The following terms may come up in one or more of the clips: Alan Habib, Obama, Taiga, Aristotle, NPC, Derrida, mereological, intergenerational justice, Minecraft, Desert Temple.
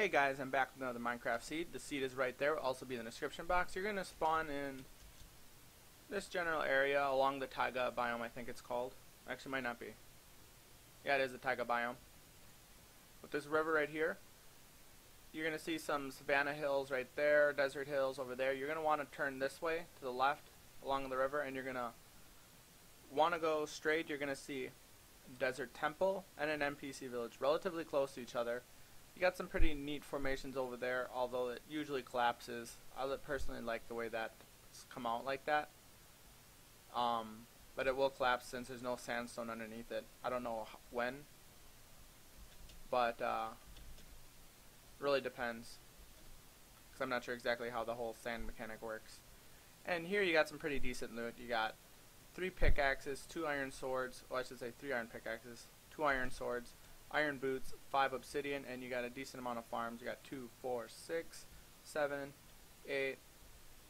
Hey guys, I'm back with another Minecraft seed. The seed is right there, will also be in the description box. You're going to spawn in this general area along the Taiga biome, I think it's called. Actually, might not be. Yeah, it is the Taiga biome. With this river right here, you're going to see some savanna hills right there, desert hills over there. You're going to want to turn this way to the left along the river, and you're going to want to go straight. You're going to see desert temple and an NPC village relatively close to each other. You got some pretty neat formations over there, although it usually collapses. I personally like the way that's come out like that. But it will collapse since there's no sandstone underneath it. I don't know when, but really depends, because I'm not sure exactly how the whole sand mechanic works. And here you got some pretty decent loot. You got 3 pickaxes, 2 iron swords, well, I should say 3 iron pickaxes, 2 iron swords, iron boots, 5 obsidian, and you got a decent amount of farms. You got 2, 4, 6, 7, 8,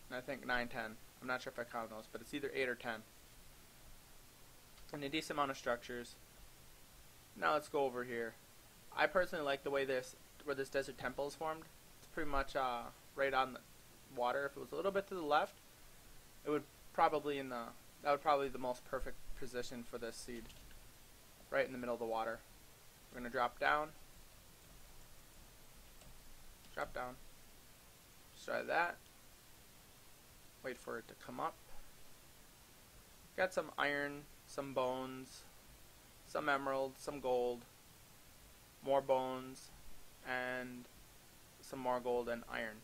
and I think 9, 10. I'm not sure if I counted those, but it's either 8 or 10. And a decent amount of structures. Now let's go over here. I personally like the way where this desert temple is formed. It's pretty much right on the water. If it was a little bit to the left, it would probably that would probably be the most perfect position for this seed. Right in the middle of the water. We're going to drop down, just try that, wait for it to come up. Got some iron, some bones, some emeralds, some gold, more bones, and some more gold and iron.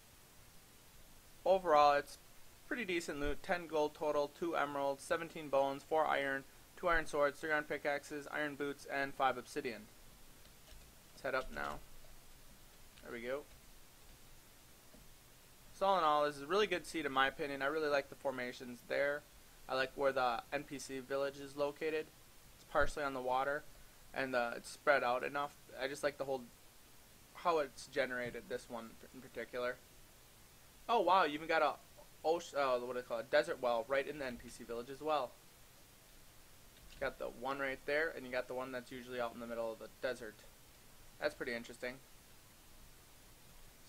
Overall, it's pretty decent loot. 10 gold total, 2 emeralds, 17 bones, 4 iron, 2 iron swords, 3 iron pickaxes, iron boots, and 5 obsidian. Head up now. There we go. So all in all, this is a really good seed in my opinion. I really like the formations there. I like where the NPC village is located. It's partially on the water, and it's spread out enough. I just like the whole how it's generated, this one in particular. Oh wow, you even got a what do they call it? Desert well right in the NPC village as well. You got the one right there, and you got the one that's usually out in the middle of the desert. That's pretty interesting.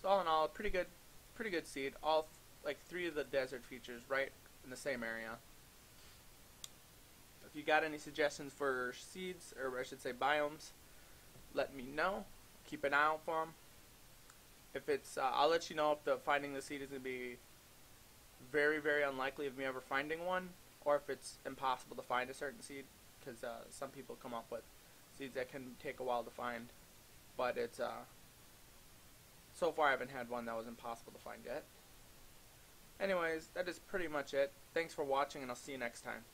So all in all, pretty good seed. All like 3 of the desert features right in the same area. If you got any suggestions for seeds, or I should say biomes, let me know. Keep an eye out for them. If it's, I'll let you know if finding the seed is gonna be very, very unlikely of me ever finding one, or if it's impossible to find a certain seed, because some people come up with seeds that can take a while to find. But it's so far I haven't had one that was impossible to find yet. Anyways, that is pretty much it. Thanks for watching, and I'll see you next time.